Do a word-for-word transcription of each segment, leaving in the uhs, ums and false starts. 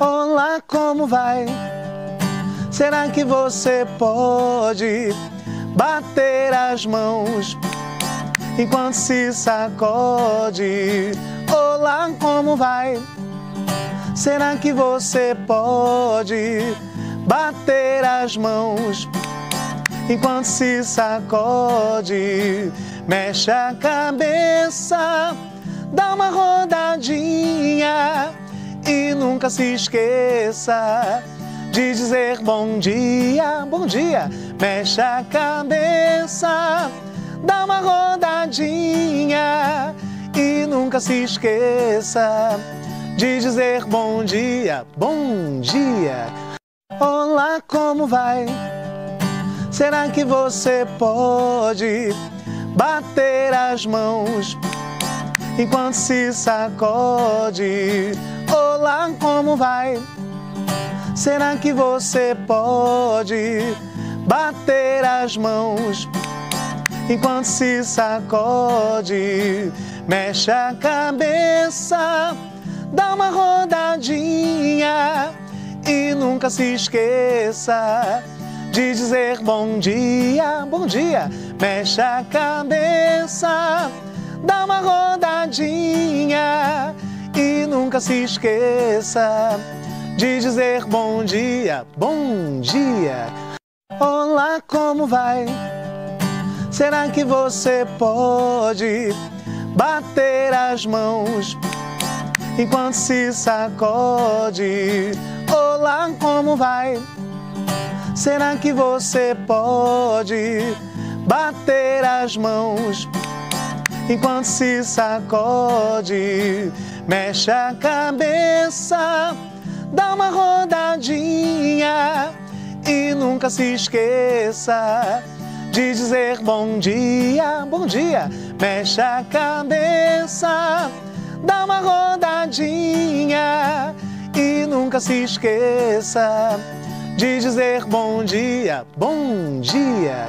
Olá, como vai? Será que você pode bater as mãos enquanto se sacode? Olá, como vai? Será que você pode bater as mãos enquanto se sacode? Mexe a cabeça, dá uma rodadinha e nunca se esqueça de dizer bom dia, bom dia. Mexe a cabeça, dá uma rodadinha e nunca se esqueça de dizer bom dia, bom dia. Olá, como vai? Será que você pode bater as mãos enquanto se sacode? Olá, como vai? Será que você pode bater as mãos enquanto se sacode? Mexe a cabeça, dá uma rodadinha e nunca se esqueça de dizer bom dia, bom dia. Mexe a cabeça, dá uma rodadinha e nunca se esqueça de dizer bom dia, bom dia. Olá, como vai? Será que você pode bater as mãos enquanto se sacode? Olá, como vai? Será que você pode bater as mãos enquanto se sacode? Mexe a cabeça, dá uma rodadinha e nunca se esqueça de dizer bom dia, bom dia. Mexe a cabeça, dá uma rodadinha e nunca se esqueça de dizer bom dia, bom dia.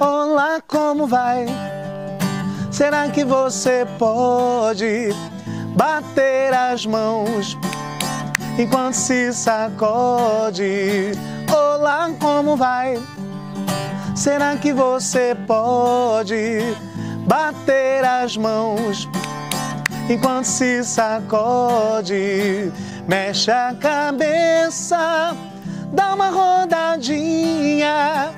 Olá, como vai? Será que você pode bater as mãos enquanto se sacode? Olá, como vai? Será que você pode bater as mãos enquanto se sacode? Mexe a cabeça, dá uma rodadinha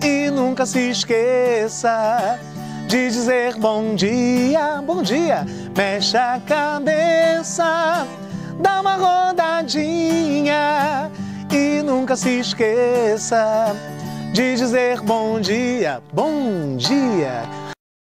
e nunca se esqueça de dizer bom dia, bom dia. Mexe a cabeça, dá uma rodadinha e nunca se esqueça de dizer bom dia, bom dia.